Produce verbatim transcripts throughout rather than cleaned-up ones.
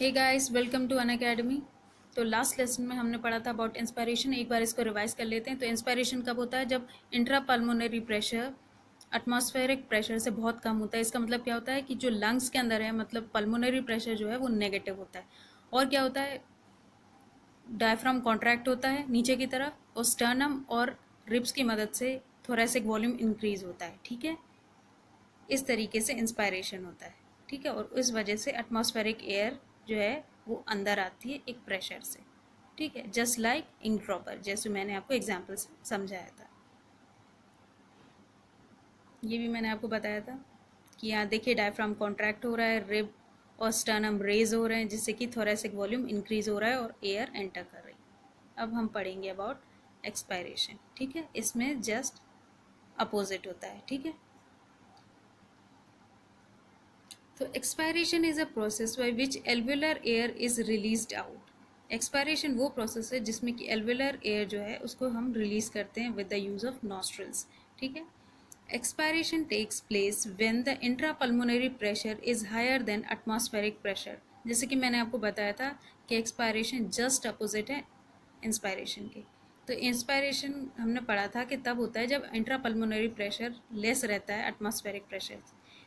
Hey guys, welcome to on academy. तो last lesson में हमने पढ़ा था अबाउट इंस्पायरेशन। एक बार इसको रिवाइज कर लेते हैं। तो इंस्पायरेशन कब होता है? जब intra pulmonary pressure atmospheric pressure से बहुत कम होता है। इसका मतलब क्या होता है कि जो लंग्स के अंदर है, मतलब पल्मोनरी प्रेशर जो है वो नेगेटिव होता है। और क्या होता है? डायफ्राम कॉन्ट्रैक्ट होता है नीचे की तरफ, और स्टर्नम और रिब्स की मदद से थोरेसिक वॉल्यूम इंक्रीज होता है। ठीक है, इस तरीके से इंस्पायरेशन होता है। ठीक है, और इस वजह से एटमॉस्फेरिक एयर जो है वो अंदर आती है एक प्रेशर से। ठीक है, जस्ट लाइक इंक ड्रॉपर, जैसे मैंने आपको एग्जाम्पल से समझाया था। ये भी मैंने आपको बताया था कि यहाँ देखिए डायफ्राम कॉन्ट्रैक्ट हो रहा है, रिब और स्टर्नम रेज हो रहे हैं, जिससे कि थोरेसिक वॉल्यूम इंक्रीज हो रहा है और एयर एंटर कर रही है। अब हम पढ़ेंगे अबाउट एक्सपायरेशन। ठीक है, इसमें जस्ट अपोजिट होता है। ठीक है, तो expiration is a process by which alveolar air is released out. Expiration वो प्रोसेस है जिसमें कि एल्वियोलर एयर जो है उसको हम रिलीज़ करते हैं with the use of nostrils. ठीक है, expiration takes place when the intra pulmonary pressure is higher than atmospheric pressure. जैसे कि मैंने आपको बताया था कि एक्सपायरेशन जस्ट अपोजिट है इंस्पायरेशन के। तो इंस्पायरेशन हमने पढ़ा था कि तब होता है जब इंट्रा पल्मोनरी प्रेशर लेस रहता है एटमॉस्फेरिक प्रेशर,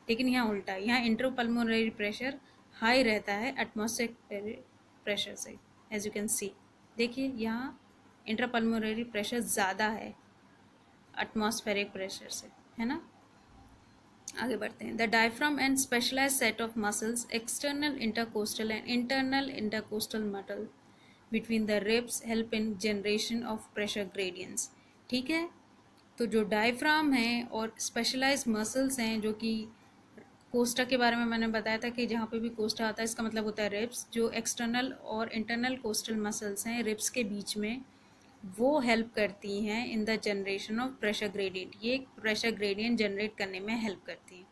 लेकिन यहाँ उल्टा, यहाँ इंट्रा पल्मोनरी प्रेशर हाई रहता है एटमॉस्फेरिक प्रेशर से। एज यू कैन सी, देखिए यहाँ इंट्रा पल्मोनरी प्रेशर ज़्यादा है एटमॉस्फेरिक प्रेशर से, है ना। आगे बढ़ते हैं। The diaphragm and specialise set of muscles external intercostal and internal intercostal muscle between the ribs help in generation of pressure gradients. ठीक है, तो जो डायफ्राम है और स्पेशलाइज मसल्स हैं, जो कि कोस्टा के बारे में मैंने बताया था कि जहाँ पे भी कोस्टा आता है इसका मतलब होता है रिब्स, जो एक्सटर्नल और इंटरनल कोस्टल मसल्स हैं रिब्स के बीच में, वो हेल्प करती हैं in the generation of pressure gradient. ये प्रेशर ग्रेडियंट जनरेट करने में हेल्प करती हैं।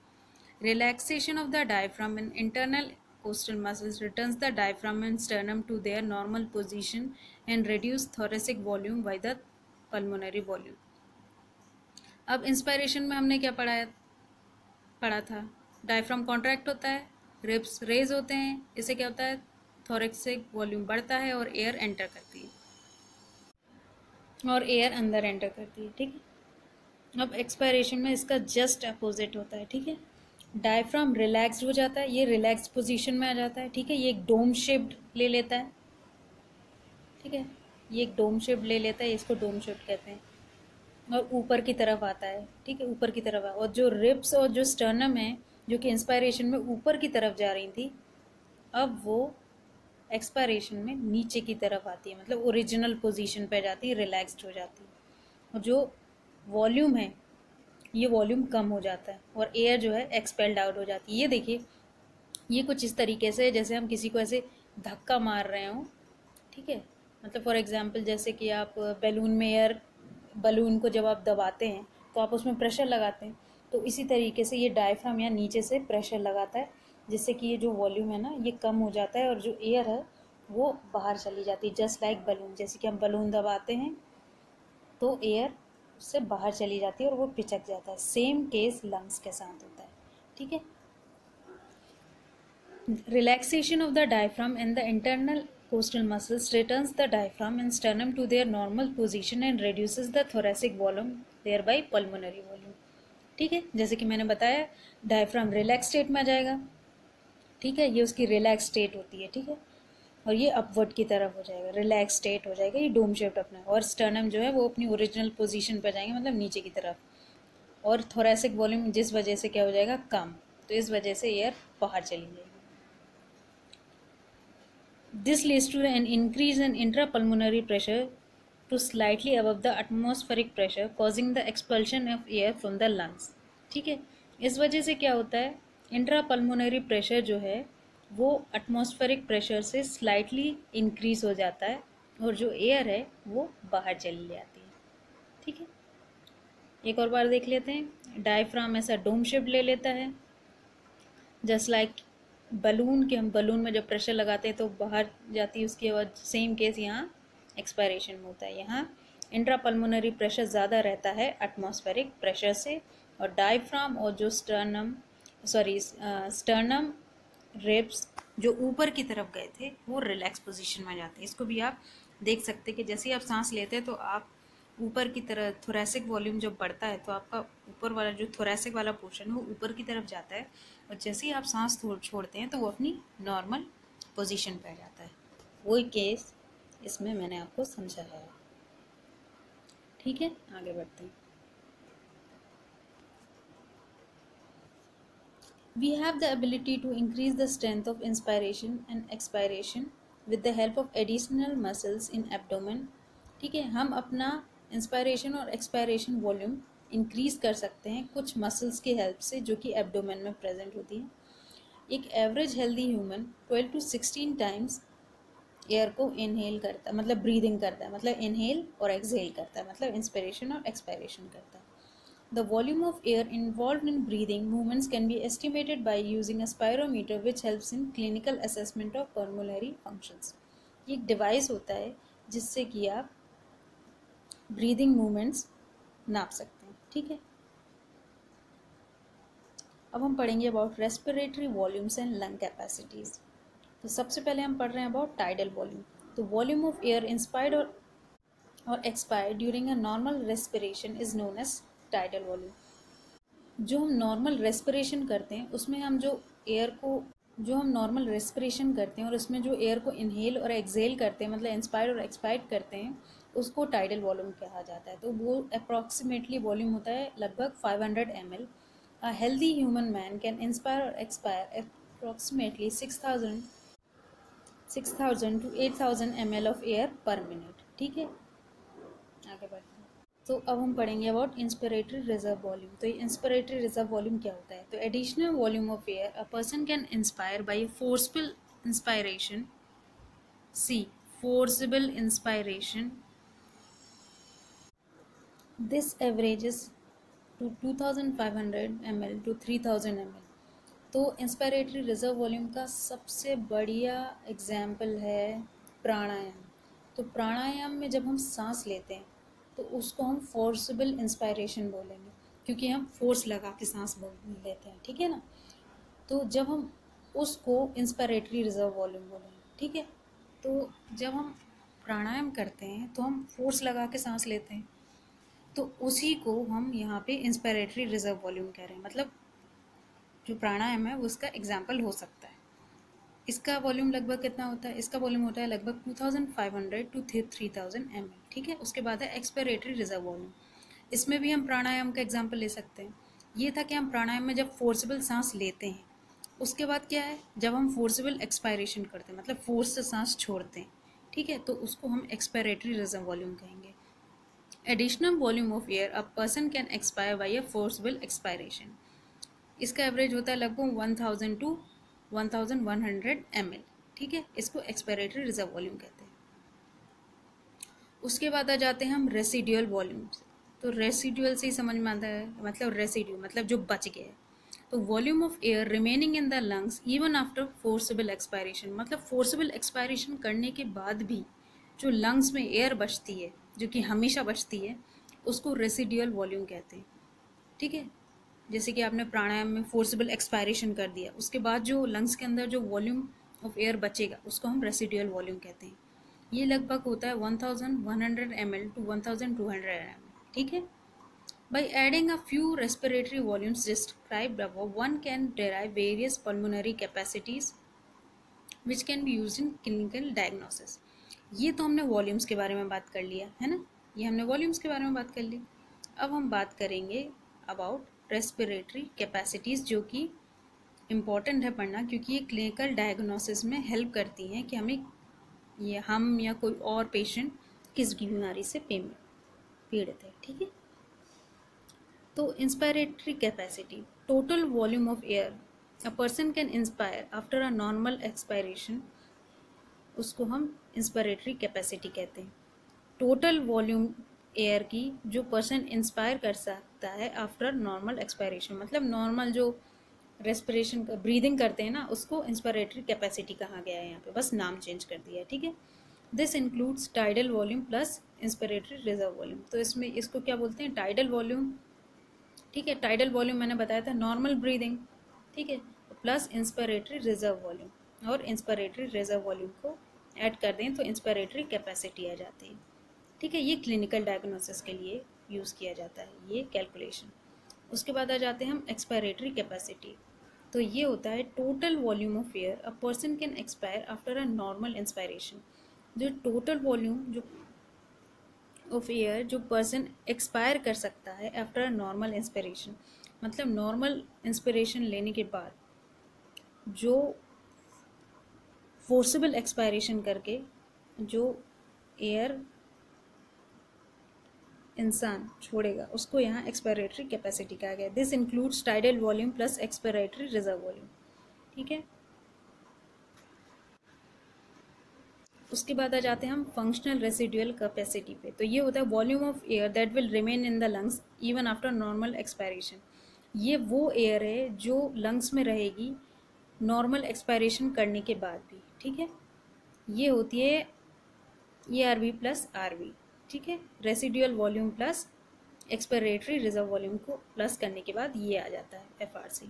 Relaxation of the diaphragm in internal costal muscles returns the diaphragm and sternum to their normal position and reduce thoracic volume by the pulmonary volume. अब inspiration में हमने क्या पढ़ाया पढ़ा था? डायफ्राम कॉन्ट्रैक्ट होता है, रिब्स रेज होते हैं, इससे क्या होता है? थोरेसिक वॉल्यूम बढ़ता है और एयर एंटर करती है और एयर अंदर एंटर करती है। ठीक है, अब एक्सपायरेशन में इसका जस्ट अपोजिट होता है। ठीक है, डायफ्राम रिलैक्स हो जाता है, ये रिलैक्स पोजीशन में आ जाता है। ठीक है, ये एक डोम शेप्ड ले लेता है। ठीक है, ये एक डोम शेप्ड ले लेता है, इसको डोम शेप्ड कहते हैं, और ऊपर की तरफ आता है। ठीक है, ऊपर की तरफ है। और जो रिब्स और जो स्टर्नम है, जो कि इंस्पायरेशन में ऊपर की तरफ जा रही थी, अब वो एक्सपायरेशन में नीचे की तरफ आती है, मतलब ओरिजिनल पोजीशन पे जाती है, रिलैक्स्ड हो जाती है, और जो वॉल्यूम है ये वॉल्यूम कम हो जाता है और एयर जो है एक्सपेल्ड आउट हो जाती है। ये देखिए, ये कुछ इस तरीके से जैसे हम किसी को ऐसे धक्का मार रहे हों। ठीक है, मतलब फॉर एग्जाम्पल जैसे कि आप बैलून में एयर बलून को जब आप दबाते हैं तो आप उसमें प्रेशर लगाते हैं, तो इसी तरीके से ये डायफ्राम या नीचे से प्रेशर लगाता है, जिससे कि ये जो वॉल्यूम है ना ये कम हो जाता है और जो एयर है वो बाहर चली जाती है। जस्ट लाइक बलून, जैसे कि हम बलून दबाते हैं तो एयर उससे बाहर चली जाती है और वो पिचक जाता है। सेम केस लंग्स के साथ होता है। ठीक है, relaxation of the diaphragm and the internal costal muscles returns the diaphragm and sternum to their normal position and reduces the thoracic volume thereby pulmonary volume. ठीक है, जैसे कि मैंने बताया डायफ्राम रिलैक्स स्टेट में आ जाएगा। ठीक है, ये उसकी रिलैक्स स्टेट होती है। ठीक है, और ये अपवर्ड की तरफ हो जाएगा, रिलैक्स स्टेट हो जाएगा, ये डोम शेप्ड अपना। और स्टर्नम जो है वो अपनी ओरिजिनल पोजीशन पर जाएंगे, मतलब नीचे की तरफ, और थोरेसिक वॉल्यूम जिस वजह से क्या हो जाएगा? कम, तो इस वजह से एयर बाहर चली जाएगी। This leads to an increase in intra pulmonary pressure to slightly above the atmospheric pressure causing the expulsion of air from the lungs। ठीक है, इस वजह से क्या होता है? इंट्रा पल्मोनरी प्रेशर जो है वो एटमॉस्फेरिक प्रेशर से स्लाइटली इंक्रीज हो जाता है और जो एयर है वो बाहर चली जाती है। ठीक है, एक और बार देख लेते हैं। डायफ्राम ऐसा डोम शेप ले लेता है, जस्ट लाइक बलून के, हम बलून में जब प्रेशर लगाते हैं तो बाहर जाती है उसकी आवाज़। सेम केस यहाँ एक्सपायरेशन में होता है। यहाँ इंट्रा पल्मोनरी प्रेशर ज़्यादा रहता है एटमॉस्फेरिक प्रेशर से, और डायफ्राम और जो स्टर्नम सॉरी स्टर्नम रिब्स जो ऊपर की तरफ गए थे वो रिलैक्स पोजीशन में जाते हैं। इसको भी आप देख सकते हैं कि जैसे ही आप सांस लेते हैं तो आप ऊपर की तरह थोरैसिक वॉल्यूम जब बढ़ता है तो आपका ऊपर वाला जो थोरैसिक वाला पोर्शन वो ऊपर की तरफ जाता है और जैसे ही आप सांस छोड़ते हैं तो वो अपनी नॉर्मल पोजीशन पर जाता है। वही केस इसमें मैंने आपको समझाया है। ठीक है, आगे बढ़ते हैं। We have the ability to increase the strength of inspiration and expiration with the help of additional muscles in abdomen। ठीक है, हम अपना inspiration और expiration volume increase कर सकते हैं कुछ muscles की help से जो कि abdomen में present होती हैं। एक average healthy human twelve to sixteen times air को inhale करता है, मतलब breathing करता है, मतलब inhale और exhale करता है, मतलब inspiration और expiration करता है। The volume of air involved in breathing movements can be estimated by using a spirometer which helps in clinical assessment of pulmonary functions। ये एक डिवाइस होता है जिससे कि आप ब्रीदिंग मूवमेंट्स नाप सकते हैं। ठीक है, अब हम पढ़ेंगे about respiratory volumes and lung capacities. तो सबसे पहले हम पढ़ रहे हैं अबाउट टाइडल वॉल्यूम। तो वॉल्यूम ऑफ एयर इंस्पायर्ड और और expired during a normal respiration is known as tidal volume. जो हम नॉर्मल रेस्पिरेशन करते हैं उसमें हम जो एयर को जो हम नॉर्मल रेस्पिरेशन करते हैं और उसमें जो एयर को इनहेल और एक्सहेल करते हैं, मतलब इंस्पायर और एक्सपायर करते हैं, उसको टाइडल वॉल्यूम कहा जाता है। तो वो अप्रॉक्सीमेटली वॉल्यूम होता है लगभग five hundred m l। A healthy human man can inspire और expire approximately six thousand six thousand to eight thousand m l of air per minute. ठीक है, आगे बढ़ते। तो अब हम पढ़ेंगे अबाउट इंस्पिरेटरी रिजर्व वॉल्यूम। तो ये इंस्पिरेटरी रिजर्व वॉल्यूम क्या होता है? तो additional volume of air a person can inspire by forceful inspiration, see forcible inspiration. This averages to twenty-five hundred m l to three thousand m l। तो inspiratory reserve volume का सबसे बढ़िया example है प्राणायाम। तो प्राणायाम में जब हम सांस लेते हैं तो उसको हम फोर्सिबल इंस्पायरेशन बोलेंगे क्योंकि हम फोर्स लगा के सांस लेते हैं। ठीक है ना, तो जब हम उसको इंस्पिरेटरी रिजर्व वॉल्यूम बोलेंगे। ठीक है, तो जब हम प्राणायाम करते हैं तो हम फोर्स लगा के सांस लेते हैं, तो उसी को हम यहाँ पे इंस्पिरेटरी रिजर्व वॉल्यूम कह रहे हैं। मतलब जो प्राणायाम है उसका एग्जाम्पल हो सकता है। इसका वॉल्यूम लगभग कितना होता है? इसका वॉल्यूम होता है लगभग twenty-five hundred to three thousand m l. ठीक है, उसके बाद है एक्सपिरेटरी रिजर्व वॉल्यूम। इसमें भी हम प्राणायाम का एग्जांपल ले सकते हैं। ये था कि हम प्राणायाम में जब फोर्सिबल सांस लेते हैं, उसके बाद क्या है, जब हम फोर्सिबल एक्सपायरेशन करते हैं, मतलब फोर्स से सांस छोड़ते हैं। ठीक है, तो उसको हम एक्सपिरेटरी रिजर्व वॉल्यूम कहेंगे। Additional volume of air a person can expire by a forcible expiration. इसका एवरेज होता है लगभग one thousand to eleven hundred m l। ठीक है, इसको एक्सपायरेटरी रिजर्व वॉल्यूम कहते हैं। उसके बाद आ जाते हैं हम रेसिडुअल वॉल्यूम। तो रेसिडुअल से ही समझ में आता है, मतलब रेसिड्यू मतलब जो बच गया है। तो volume of air remaining in the lungs even after forcible expiration, मतलब फोर्सिबल एक्सपायरेशन करने के बाद भी जो लंग्स में एयर बचती है, जो कि हमेशा बचती है, उसको रेसिडुअल वॉल्यूम कहते हैं। ठीक है, जैसे कि आपने प्राणायाम में फोर्सिबल एक्सपायरेशन कर दिया, उसके बाद जो लंग्स के अंदर जो वॉल्यूम ऑफ एयर बचेगा उसको हम रेसिडुअल वॉल्यूम कहते हैं। ये लगभग होता है eleven hundred m l to twelve hundred m l। ठीक है, by adding a few respiratory volumes described above one can derive various pulmonary capacities which can be used in clinical diagnosis. ये तो हमने वॉल्यूम्स के बारे में बात कर लिया है ना, ये हमने वॉल्यूम्स के बारे में बात कर ली। अब हम बात करेंगे अबाउट रेस्पिरेटरी कैपेसिटीज़, जो कि इम्पॉर्टेंट है पढ़ना क्योंकि ये क्लिनिकल डायग्नोसिस में हेल्प करती हैं कि हमें ये हम या कोई और पेशेंट किस बीमारी से पीड़ित है। ठीक है, तो inspiratory capacity total volume of air a person can inspire after a normal expiration, उसको हम इंस्पायरेटरी कैपेसिटी कहते हैं। टोटल वॉल्यूम एयर की जो पर्सन इंस्पायर कर सकता है आफ्टर नॉर्मल एक्सपायरेशन, मतलब नॉर्मल जो रेस्पिरेशन ब्रीदिंग करते हैं ना, उसको इंस्पिरेटरी कैपेसिटी कहा गया है। यहाँ पे बस नाम चेंज कर दिया है। ठीक है, this includes tidal volume plus inspiratory reserve volume. तो इसमें इसको क्या बोलते हैं? Tidal volume. ठीक है, टाइडल वॉल्यूम मैंने बताया था नॉर्मल ब्रीदिंग। ठीक है, प्लस इंस्पिरेटरी रिजर्व वॉल्यूम। और इंस्पिरेटरी रिजर्व वॉल्यूम को ऐड कर दें तो इंस्पिरेटरी कैपेसिटी आ जाती है। ठीक है, ये क्लिनिकल डायग्नोसिस के लिए यूज़ किया जाता है ये कैलकुलेशन। उसके बाद आ जाते हैं हम एक्सपायरेटरी कैपेसिटी। तो ये होता है total volume of air a person can expire after a normal inspiration. जो टोटल वॉल्यूम जो ऑफ एयर जो पर्सन एक्सपायर कर सकता है आफ्टर अ नॉर्मल इंस्पिरेशन, मतलब नॉर्मल इंस्पिरेशन लेने के बाद जो फोर्सेबल एक्सपायरेशन करके जो एयर इंसान छोड़ेगा उसको यहाँ एक्सपायरेटरी कैपेसिटी कहा गया। This includes tidal volume plus expiratory reserve volume. ठीक है, उसके बाद आ जाते हैं हम फंक्शनल रेसिडुअल कैपेसिटी पे। तो ये होता है volume of air that will remain in the lungs even after normal expiration. ये वो एयर है जो लंग्स में रहेगी नॉर्मल एक्सपायरेशन करने के बाद भी। ठीक है, ये होती है ए R V plus R V. ठीक है, residual volume plus expiratory reserve volume को प्लस करने के बाद ये आ जाता है एफ आर सी।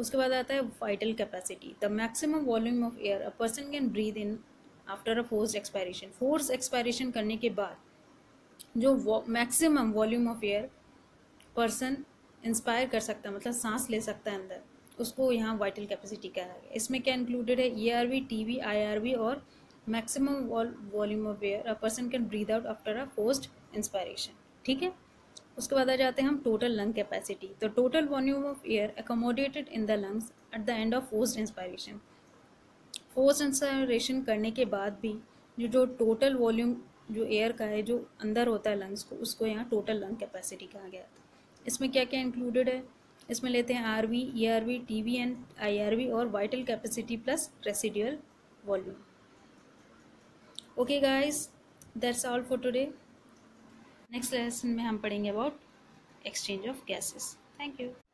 उसके बाद आता है vital capacity. The maximum volume of air a person can breathe in after a force expiration. Force expiration करने के बाद जो maximum volume of air person inspire कर सकता है, मतलब सांस ले सकता है अंदर, उसको यहाँ वाइटल कैपेसिटी कहा गया। इसमें क्या इंक्लूडेड है? ए R V, T V, I R V और maximum volume of air a person can breathe out after a forced inspiration. ठीक है, उसके बाद आ जाते हैं हम टोटल लंग कैपेसिटी। तो total volume of air accommodated in the lungs at the end of forced inspiration. Forced inspiration करने के बाद भी जो जो टोटल वॉल्यूम जो एयर का है जो अंदर होता है लंग्स को, उसको यहाँ टोटल लंग कैपेसिटी कहा गया था। इसमें क्या क्या इंक्लूडेड है? इसमें लेते हैं R V, A R V, T V and I R V और vital capacity plus residual volume. Okay guys, that's all for today. Next lesson में हम पढ़ेंगे about exchange of gases. Thank you.